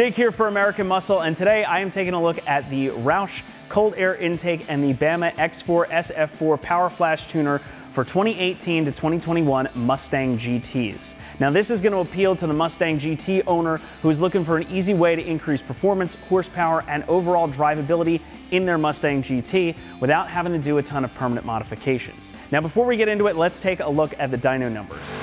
Jake here for American Muscle, and today I am taking a look at the Roush cold air intake and the Bama X4 SF4 Power Flash Tuner for 2018 to 2021 Mustang GTs. Now this is going to appeal to the Mustang GT owner who is looking for an easy way to increase performance, horsepower, and overall drivability in their Mustang GT without having to do a ton of permanent modifications. Now before we get into it, let's take a look at the dyno numbers.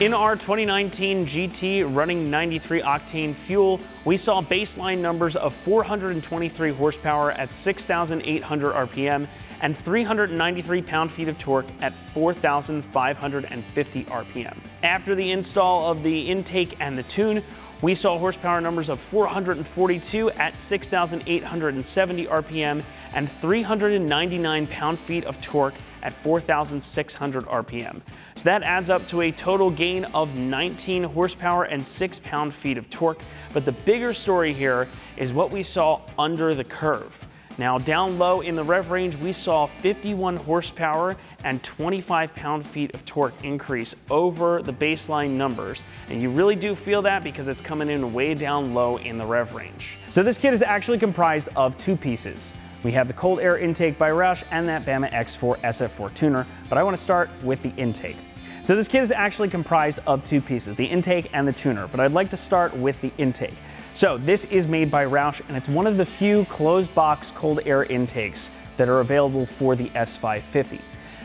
In our 2019 GT running 93 octane fuel, we saw baseline numbers of 423 horsepower at 6,800 RPM and 393 pound-feet of torque at 4,550 RPM. After the install of the intake and the tune, we saw horsepower numbers of 442 at 6,870 RPM and 399 pound-feet of torque at 4,600 RPM. So that adds up to a total gain of 19 horsepower and 6 pound-feet of torque. But the bigger story here is what we saw under the curve. Now down low in the rev range, we saw 51 horsepower and 25 pound-feet of torque increase over the baseline numbers. And you really do feel that because it's coming in way down low in the rev range. So this kit is actually comprised of two pieces. We have the cold air intake by Roush and that Bama X4 SF4 tuner, but I want to start with the intake. So this kit is actually comprised of two pieces, the intake and the tuner, but I'd like to start with the intake. So this is made by Roush and it's one of the few closed box cold air intakes that are available for the S550.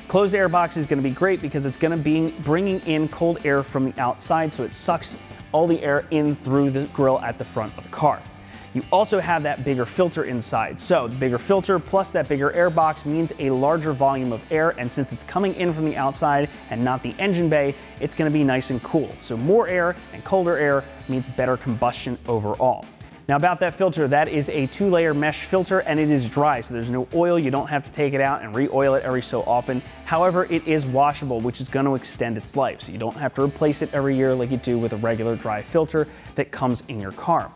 Closed air box is going to be great because it's going to be bringing in cold air from the outside, so it sucks all the air in through the grill at the front of the car. You also have that bigger filter inside. So the bigger filter plus that bigger air box means a larger volume of air, and since it's coming in from the outside and not the engine bay, it's going to be nice and cool. So more air and colder air means better combustion overall. Now about that filter, that is a 2-layer mesh filter and it is dry, so there's no oil. You don't have to take it out and re-oil it every so often. However, it is washable, which is going to extend its life. So you don't have to replace it every year like you do with a regular dry filter that comes in your car.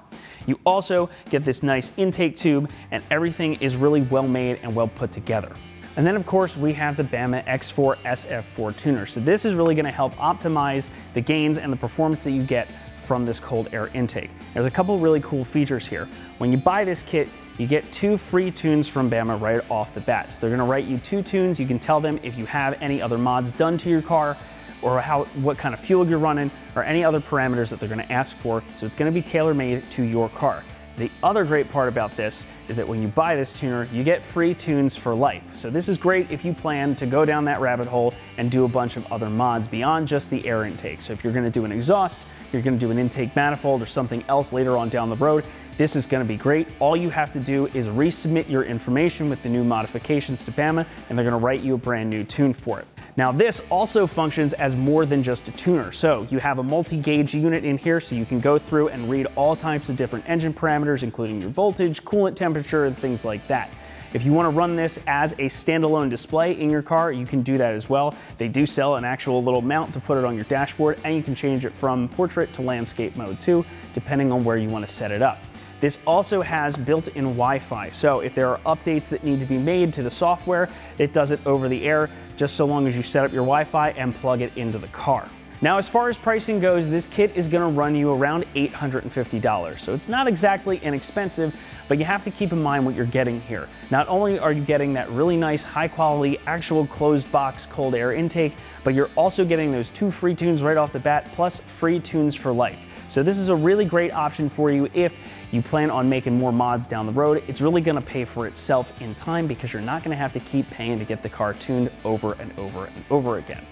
You also get this nice intake tube, and everything is really well made and well put together. And then of course we have the Bama X4 SF4 tuner. So this is really going to help optimize the gains and the performance that you get from this cold air intake. There's a couple really cool features here. When you buy this kit, you get 2 free tunes from Bama right off the bat. So they're going to write you 2 tunes. You can tell them if you have any other mods done to your car, or what kind of fuel you're running, or any other parameters that they're going to ask for. So it's going to be tailor-made to your car. The other great part about this is that when you buy this tuner, you get free tunes for life. So this is great if you plan to go down that rabbit hole and do a bunch of other mods beyond just the air intake. So if you're going to do an exhaust, you're going to do an intake manifold or something else later on down the road, this is going to be great. All you have to do is resubmit your information with the new modifications to Bama, and they're going to write you a brand new tune for it. Now this also functions as more than just a tuner. So you have a multi-gauge unit in here, so you can go through and read all types of different engine parameters, including your voltage, coolant temperature, and things like that. If you want to run this as a standalone display in your car, you can do that as well. They do sell an actual little mount to put it on your dashboard, and you can change it from portrait to landscape mode too, depending on where you want to set it up. This also has built-in Wi-Fi, so if there are updates that need to be made to the software, it does it over the air, just so long as you set up your Wi-Fi and plug it into the car. Now, as far as pricing goes, this kit is going to run you around $850, so it's not exactly inexpensive, but you have to keep in mind what you're getting here. Not only are you getting that really nice, high-quality, actual closed-box cold air intake, but you're also getting those 2 free tunes right off the bat, plus free tunes for life. So this is a really great option for you if you plan on making more mods down the road. It's really going to pay for itself in time because you're not going to have to keep paying to get the car tuned over and over and over again.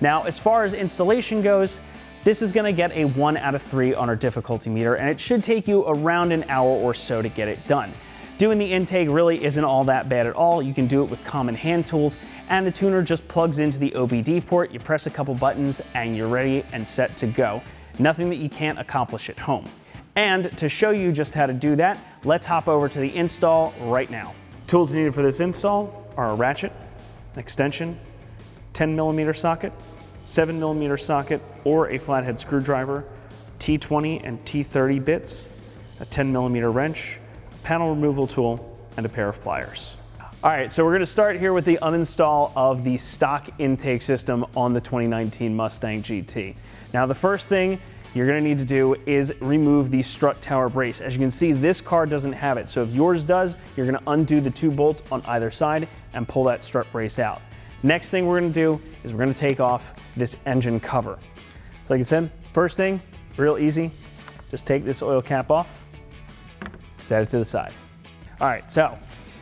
Now, as far as installation goes, this is going to get a 1 out of 3 on our difficulty meter, and it should take you around an hour or so to get it done. Doing the intake really isn't all that bad at all. You can do it with common hand tools, and the tuner just plugs into the OBD port. You press a couple buttons and you're ready and set to go. Nothing that you can't accomplish at home. And to show you just how to do that, let's hop over to the install right now. Tools needed for this install are a ratchet, an extension, 10mm socket, 7mm socket, or a flathead screwdriver, T20 and T30 bits, a 10mm wrench, a panel removal tool, and a pair of pliers. All right, so we're going to start here with the uninstall of the stock intake system on the 2019 Mustang GT. Now the first thing you're going to need to do is remove the strut tower brace. As you can see, this car doesn't have it. So if yours does, you're going to undo the two bolts on either side and pull that strut brace out. Next thing we're going to do is we're going to take off this engine cover. So like I said, first thing, real easy, just take this oil cap off, set it to the side. All right, so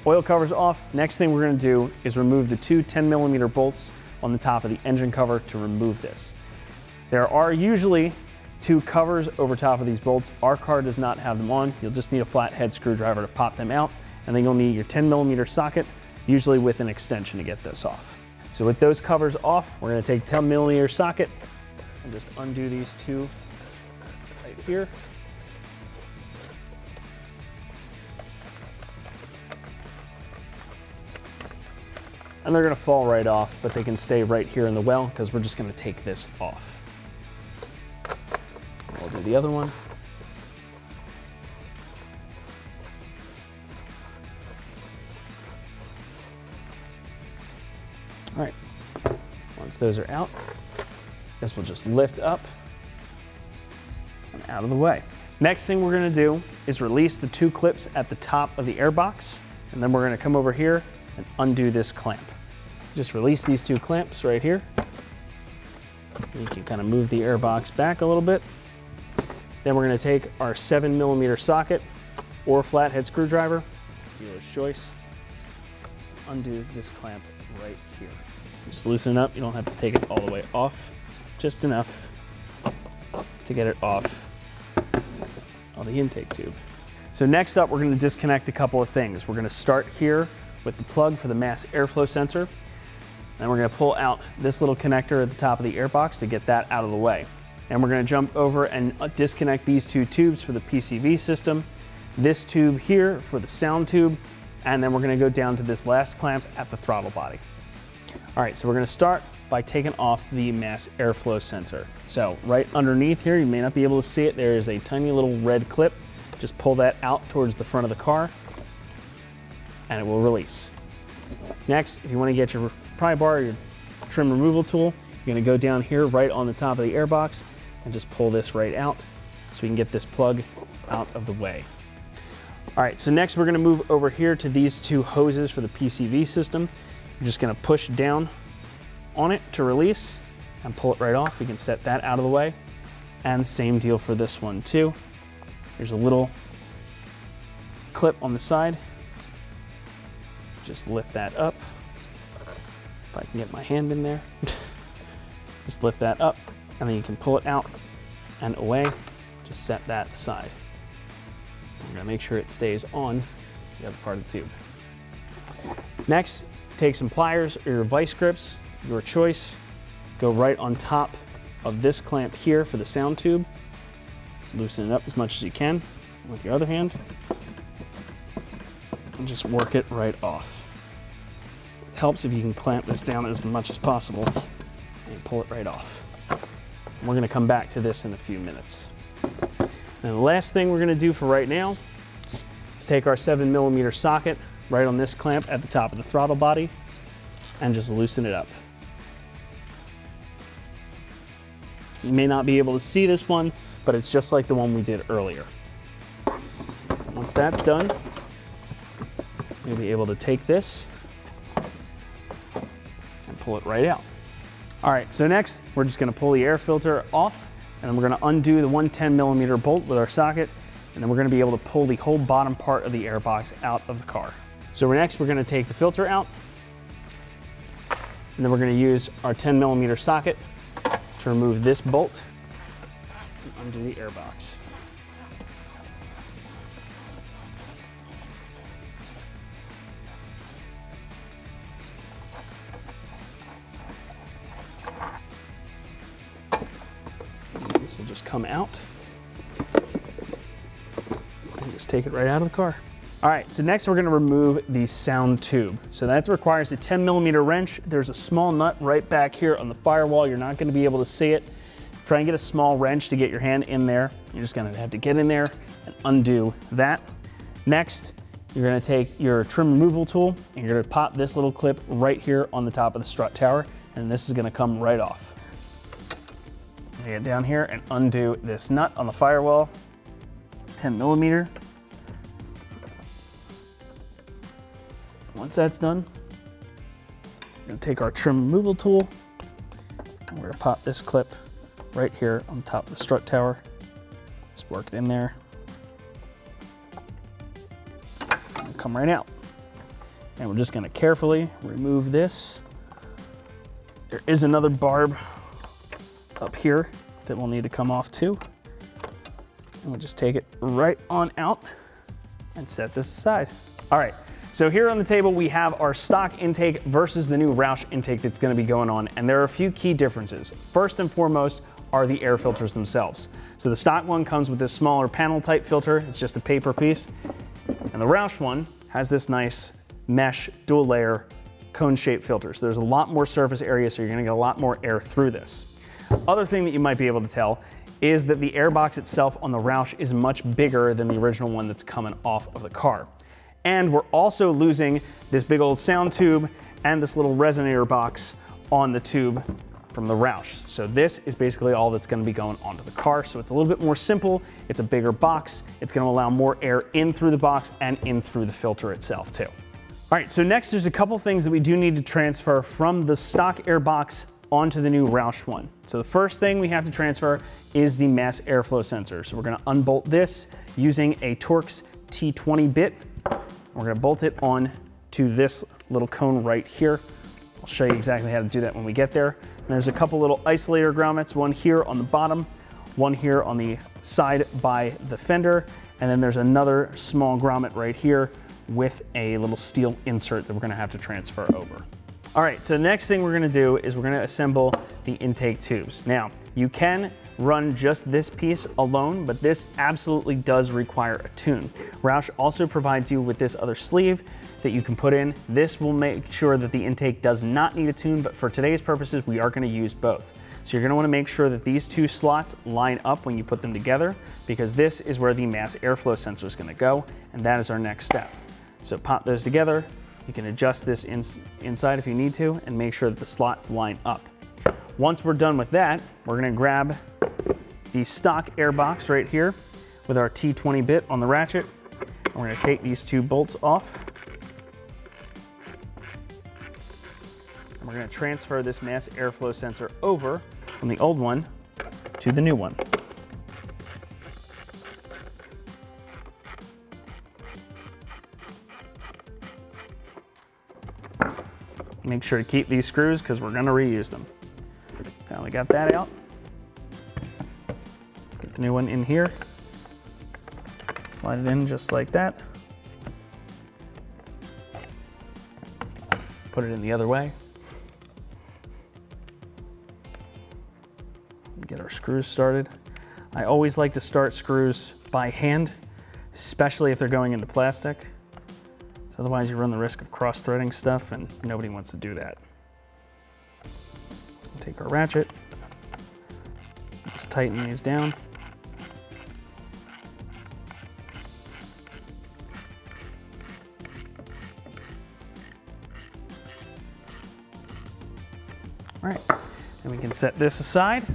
oil cover's off. Next thing we're going to do is remove the two 10mm bolts on the top of the engine cover to remove this. There are usually two covers over top of these bolts. Our car does not have them on. You'll just need a flathead screwdriver to pop them out, and then you'll need your 10mm socket, usually with an extension, to get this off. So with those covers off, we're going to take 10mm socket and just undo these two right here. And they're going to fall right off, but they can stay right here in the well because we're just going to take this off. We'll do the other one. All right, once those are out, this will just lift up and out of the way. Next thing we're going to do is release the two clips at the top of the airbox, and then we're going to come over here and undo this clamp. Just release these two clamps right here. You can kind of move the airbox back a little bit. Then we're going to take our 7mm socket or flathead screwdriver, your choice. Undo this clamp right here. Just loosen it up. You don't have to take it all the way off. Just enough to get it off on the intake tube. So next up, we're going to disconnect a couple of things. We're going to start here with the plug for the mass airflow sensor. And we're going to pull out this little connector at the top of the airbox to get that out of the way. And we're going to jump over and disconnect these two tubes for the PCV system, this tube here for the sound tube, and then we're going to go down to this last clamp at the throttle body. All right, so we're going to start by taking off the mass airflow sensor. So right underneath here, you may not be able to see it, there is a tiny little red clip. Just pull that out towards the front of the car, and it will release. Next, if you want to get your pry bar, your trim removal tool, you're going to go down here right on the top of the airbox and just pull this right out so we can get this plug out of the way. All right, so next we're going to move over here to these two hoses for the PCV system. You're just going to push down on it to release and pull it right off. We can set that out of the way. And same deal for this one too. There's a little clip on the side. Just lift that up. If I can get my hand in there. Just lift that up, and then you can pull it out and away. Just set that aside. We're going to make sure it stays on the other part of the tube. Next, take some pliers or your vice grips, your choice. Go right on top of this clamp here for the sound tube. Loosen it up as much as you can with your other hand. And just work it right off. It helps if you can clamp this down as much as possible and pull it right off. And we're going to come back to this in a few minutes. And the last thing we're going to do for right now is take our 7mm socket right on this clamp at the top of the throttle body and just loosen it up. You may not be able to see this one, but it's just like the one we did earlier. Once that's done, you'll be able to take this and pull it right out. All right, so next, we're just gonna pull the air filter off, and then we're gonna undo the 110mm bolt with our socket, and then we're gonna be able to pull the whole bottom part of the airbox out of the car. So next, we're gonna take the filter out, and then we're gonna use our 10mm socket to remove this bolt and undo the airbox. This will just come out and just take it right out of the car. All right, so next we're going to remove the sound tube. So that requires a 10mm wrench. There's a small nut right back here on the firewall. You're not going to be able to see it. Try and get a small wrench to get your hand in there. You're just going to have to get in there and undo that. Next, you're going to take your trim removal tool and you're going to pop this little clip right here on the top of the strut tower, and this is going to come right off. I get down here and undo this nut on the firewall, 10 millimeter. Once that's done, we're gonna take our trim removal tool and we're gonna pop this clip right here on top of the strut tower. Just work it in there. And come right out. And we're just gonna carefully remove this. There is another barb up here that will need to come off too. And we'll just take it right on out and set this aside. All right, so here on the table we have our stock intake versus the new Roush intake that's gonna be going on, and there are a few key differences. First and foremost are the air filters themselves. So the stock one comes with this smaller panel type filter, it's just a paper piece, and the Roush one has this nice mesh dual layer cone shaped filters. There's a lot more surface area, so you're gonna get a lot more air through this. Other thing that you might be able to tell is that the airbox itself on the Roush is much bigger than the original one that's coming off of the car. And we're also losing this big old sound tube and this little resonator box on the tube from the Roush. So this is basically all that's gonna be going onto the car. So it's a little bit more simple. It's a bigger box. It's gonna allow more air in through the box and in through the filter itself too. All right, so next there's a couple things that we do need to transfer from the stock airbox onto the new Roush one. So the first thing we have to transfer is the mass airflow sensor. So we're gonna unbolt this using a Torx T20 bit. We're gonna bolt it on to this little cone right here. I'll show you exactly how to do that when we get there. And there's a couple little isolator grommets, one here on the bottom, one here on the side by the fender, and then there's another small grommet right here with a little steel insert that we're gonna have to transfer over. All right, so the next thing we're gonna do is we're gonna assemble the intake tubes. Now, you can run just this piece alone, but this absolutely does require a tune. Roush also provides you with this other sleeve that you can put in. This will make sure that the intake does not need a tune, but for today's purposes, we are gonna use both. So you're gonna wanna make sure that these two slots line up when you put them together, because this is where the mass airflow sensor is gonna go, and that is our next step. So pop those together. You can adjust this inside if you need to and make sure that the slots line up. Once we're done with that, we're gonna grab the stock airbox right here with our T20 bit on the ratchet. And we're gonna take these two bolts off. And we're gonna transfer this mass airflow sensor over from the old one to the new one. Make sure to keep these screws because we're gonna reuse them. Now we got that out. Get the new one in here. Slide it in just like that. Put it in the other way. Get our screws started. I always like to start screws by hand, especially if they're going into plastic. So otherwise you run the risk of cross-threading stuff and nobody wants to do that. Take our ratchet, just tighten these down. All right, and we can set this aside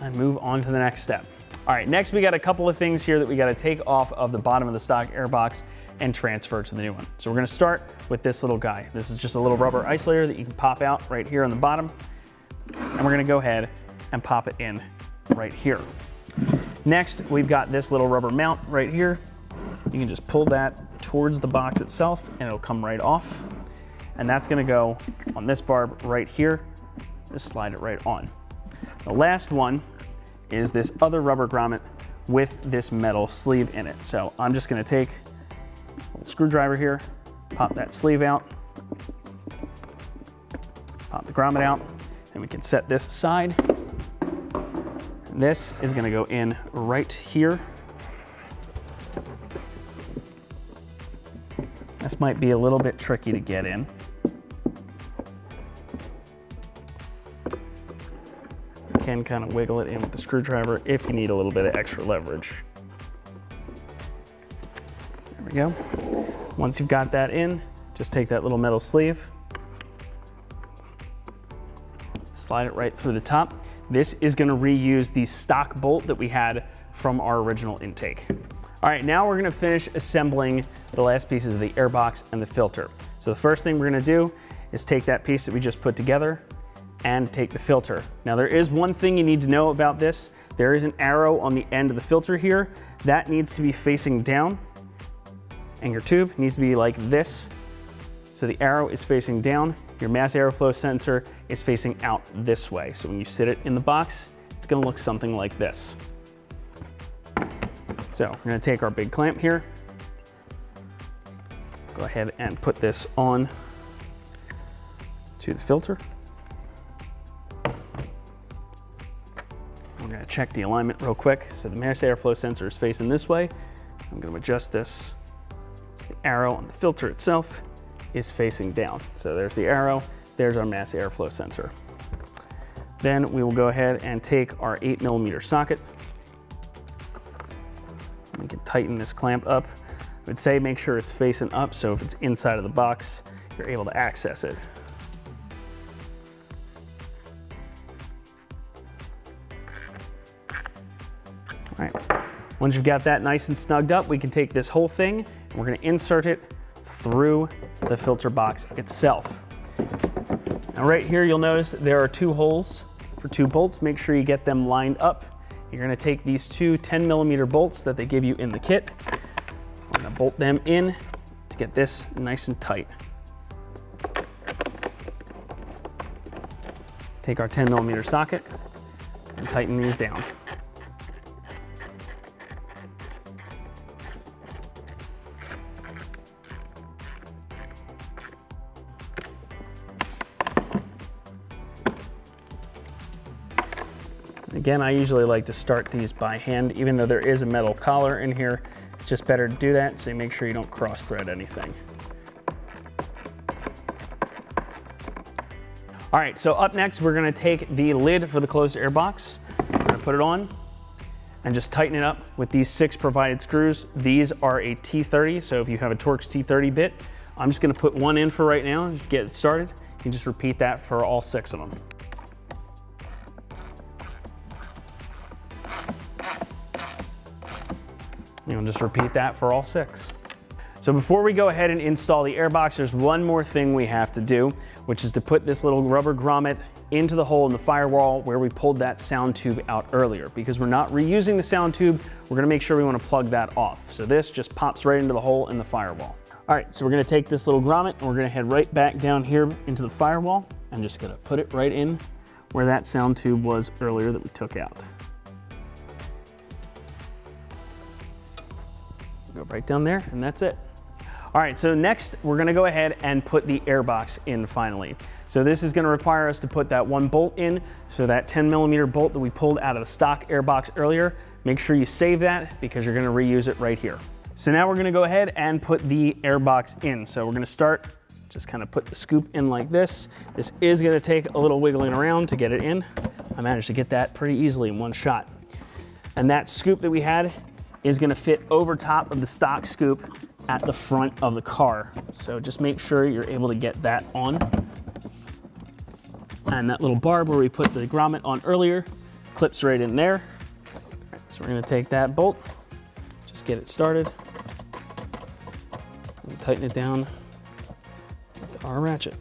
and move on to the next step. All right, next we got a couple of things here that we got to take off of the bottom of the stock airbox and transfer to the new one. So we're going to start with this little guy. This is just a little rubber isolator that you can pop out right here on the bottom. And we're going to go ahead and pop it in right here. Next, we've got this little rubber mount right here. You can just pull that towards the box itself and it'll come right off. And that's going to go on this barb right here. Just slide it right on. The last one is this other rubber grommet with this metal sleeve in it. So I'm just gonna take a little screwdriver here, pop that sleeve out, pop the grommet out, and we can set this aside. And this is gonna go in right here. This might be a little bit tricky to get in. Can kind of wiggle it in with the screwdriver if you need a little bit of extra leverage. There we go. Once you've got that in, just take that little metal sleeve, slide it right through the top. This is gonna reuse the stock bolt that we had from our original intake. All right, now we're gonna finish assembling the last pieces of the airbox and the filter. So the first thing we're gonna do is take that piece that we just put together and take the filter. Now there is one thing you need to know about this. There is an arrow on the end of the filter here. That needs to be facing down, and your tube needs to be like this. So the arrow is facing down, your mass airflow sensor is facing out this way. So when you sit it in the box, it's gonna look something like this. So we're gonna take our big clamp here, go ahead and put this on to the filter. We're gonna check the alignment real quick. So the mass airflow sensor is facing this way. I'm gonna adjust this so the arrow on the filter itself is facing down. So there's the arrow, there's our mass airflow sensor. Then we will go ahead and take our 8mm socket. We can tighten this clamp up. I would say make sure it's facing up, so if it's inside of the box, you're able to access it. All right, once you've got that nice and snugged up, we can take this whole thing and we're gonna insert it through the filter box itself. Now right here, you'll notice there are two holes for two bolts. Make sure you get them lined up. You're gonna take these two 10mm bolts that they give you in the kit. I'm gonna bolt them in to get this nice and tight. Take our 10mm socket and tighten these down. Again, I usually like to start these by hand, even though there is a metal collar in here. It's just better to do that, so you make sure you don't cross-thread anything. All right, so up next, we're gonna take the lid for the closed air box. We're gonna put it on and just tighten it up with these 6 provided screws. These are a T30, so if you have a Torx T30 bit, I'm just gonna put one in for right now and get it started. You can just repeat that for all 6 of them. You'll just repeat that for all 6. So before we go ahead and install the airbox, there's one more thing we have to do, which is to put this little rubber grommet into the hole in the firewall where we pulled that sound tube out earlier. Because we're not reusing the sound tube, we're gonna make sure we wanna plug that off. So this just pops right into the hole in the firewall. All right, so we're gonna take this little grommet and we're gonna head right back down here into the firewall. I'm just gonna put it right in where that sound tube was earlier that we took out. Go right down there, and that's it. All right, so next we're gonna go ahead and put the airbox in finally. So this is gonna require us to put that one bolt in, so that 10mm bolt that we pulled out of the stock airbox earlier, make sure you save that because you're gonna reuse it right here. So now we're gonna go ahead and put the airbox in. So we're gonna start, just kind of put the scoop in like this. This is gonna take a little wiggling around to get it in. I managed to get that pretty easily in one shot. And that scoop that we had is gonna fit over top of the stock scoop at the front of the car. So just make sure you're able to get that on. And that little barb where we put the grommet on earlier clips right in there. So we're gonna take that bolt, just get it started. We'll tighten it down with our ratchet.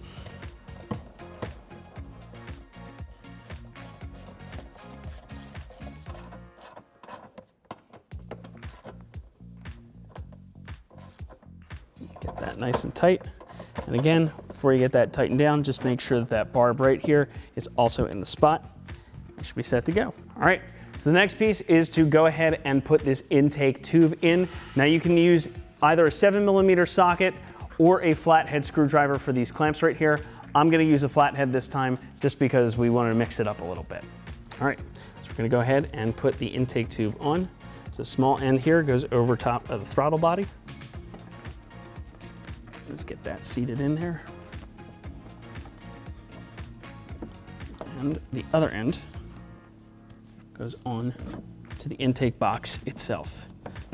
Nice and tight. And again, before you get that tightened down, just make sure that that barb right here is also in the spot. It should be set to go. All right, so the next piece is to go ahead and put this intake tube in. Now you can use either a 7mm socket or a flathead screwdriver for these clamps right here. I'm gonna use a flathead this time just because we wanna mix it up a little bit. All right, so we're gonna go ahead and put the intake tube on. So the small end here goes over top of the throttle body. Let's get that seated in there. And the other end goes on to the intake box itself.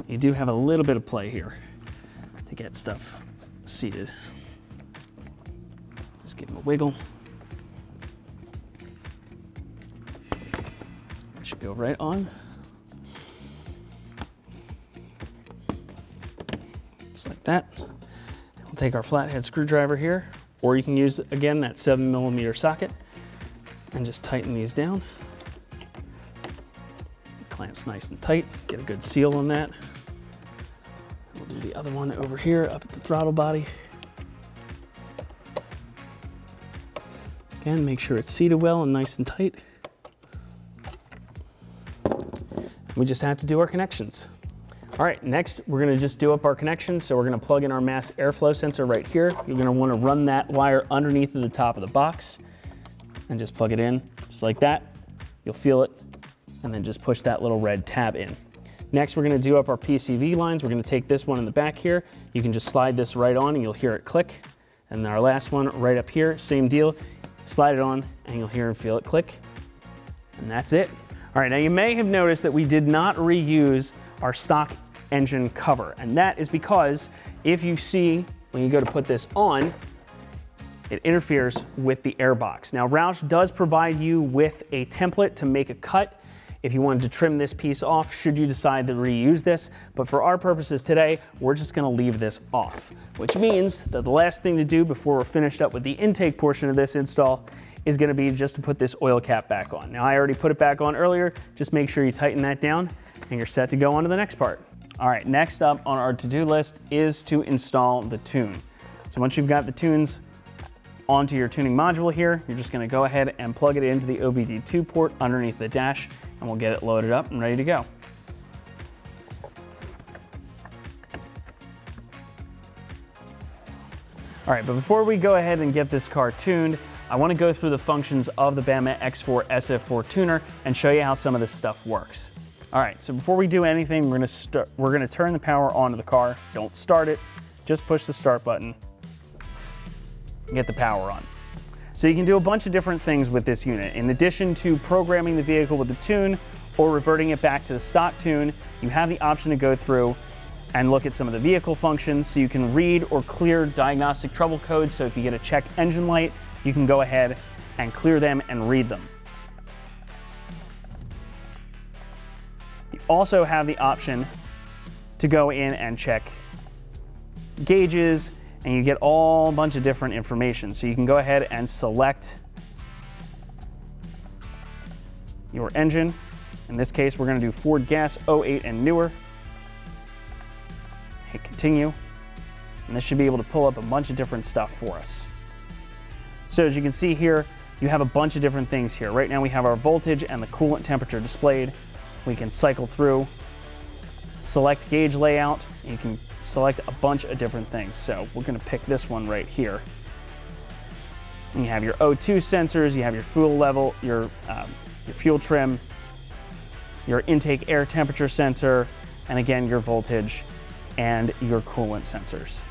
You do have a little bit of play here to get stuff seated. Just give them a wiggle. Go right on. Just like that. We'll take our flathead screwdriver here, or you can use, again, that 7mm socket and just tighten these down. Clamps nice and tight, get a good seal on that. We'll do the other one over here up at the throttle body. Again, make sure it's seated well and nice and tight. We just have to do our connections. All right, next we're gonna just do up our connections. So we're gonna plug in our mass airflow sensor right here. You're gonna wanna run that wire underneath of the top of the box and just plug it in, just like that. You'll feel it, and then just push that little red tab in. Next, we're gonna do up our PCV lines. We're gonna take this one in the back here. You can just slide this right on and you'll hear it click. And our last one right up here, same deal. Slide it on and you'll hear and feel it click. And that's it. All right, now you may have noticed that we did not reuse our stock engine cover, and that is because if you see, when you go to put this on, it interferes with the airbox. Now, Roush does provide you with a template to make a cut if you wanted to trim this piece off, should you decide to reuse this. But for our purposes today, we're just gonna leave this off, which means that the last thing to do before we're finished up with the intake portion of this install is gonna be just to put this oil cap back on. Now, I already put it back on earlier. Just make sure you tighten that down and you're set to go on to the next part. All right, next up on our to-do list is to install the tune. So once you've got the tunes onto your tuning module here, you're just gonna go ahead and plug it into the OBD2 port underneath the dash, and we'll get it loaded up and ready to go. All right, but before we go ahead and get this car tuned, I wanna go through the functions of the Bama X4 SF4 tuner and show you how some of this stuff works. All right, so before we do anything, we're gonna turn the power on to the car. Don't start it, just push the start button and get the power on. So you can do a bunch of different things with this unit. In addition to programming the vehicle with the tune or reverting it back to the stock tune, you have the option to go through and look at some of the vehicle functions, so you can read or clear diagnostic trouble codes. So if you get a check engine light, you can go ahead and clear them and read them. You also have the option to go in and check gauges, and you get all a bunch of different information. So you can go ahead and select your engine. In this case, we're gonna do Ford gas 08 and newer. Hit continue, and this should be able to pull up a bunch of different stuff for us. So as you can see here, you have a bunch of different things here. Right now we have our voltage and the coolant temperature displayed. We can cycle through, select gauge layout, and you can select a bunch of different things. So we're gonna pick this one right here. And you have your O2 sensors, you have your fuel level, your fuel trim, your intake air temperature sensor, and again, your voltage and your coolant sensors.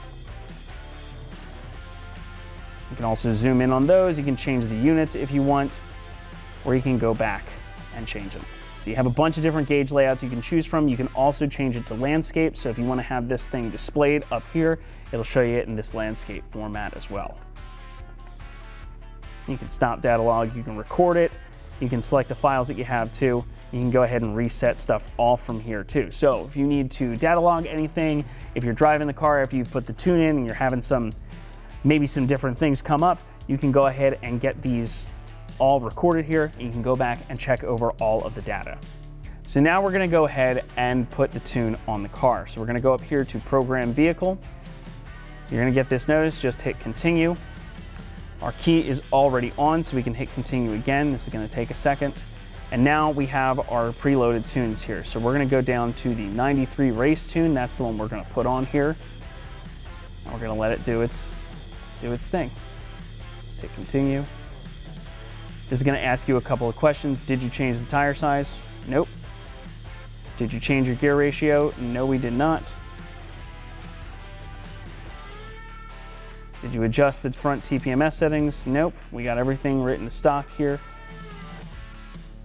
You can also zoom in on those. You can change the units if you want, or you can go back and change them. So you have a bunch of different gauge layouts you can choose from. You can also change it to landscape. So if you want to have this thing displayed up here, it'll show you it in this landscape format as well. You can stop data log, you can record it. You can select the files that you have too. You can go ahead and reset stuff all from here too. So if you need to data log anything, if you're driving the car, after you've put the tune in and you're having maybe some different things come up, you can go ahead and get these all recorded here, and you can go back and check over all of the data. So now we're gonna go ahead and put the tune on the car. So we're gonna go up here to program vehicle. You're gonna get this notice, just hit continue. Our key is already on, so we can hit continue again. This is gonna take a second. And now we have our preloaded tunes here. So we're gonna go down to the 93 race tune. That's the one we're gonna put on here. And we're gonna let it do its thing. Just hit continue. This is gonna ask you a couple of questions. Did you change the tire size? Nope. Did you change your gear ratio? No, we did not. Did you adjust the front TPMS settings? Nope, we got everything written to stock here.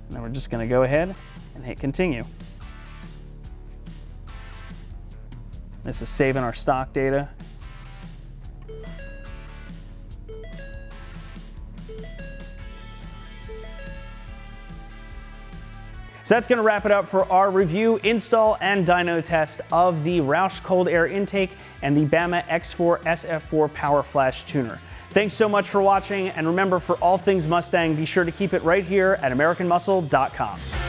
And then we're just gonna go ahead and hit continue. This is saving our stock data. So that's gonna wrap it up for our review, install, and dyno test of the Roush cold air intake and the Bama X4 SF4 Power Flash Tuner. Thanks so much for watching, and remember, for all things Mustang, be sure to keep it right here at AmericanMuscle.com.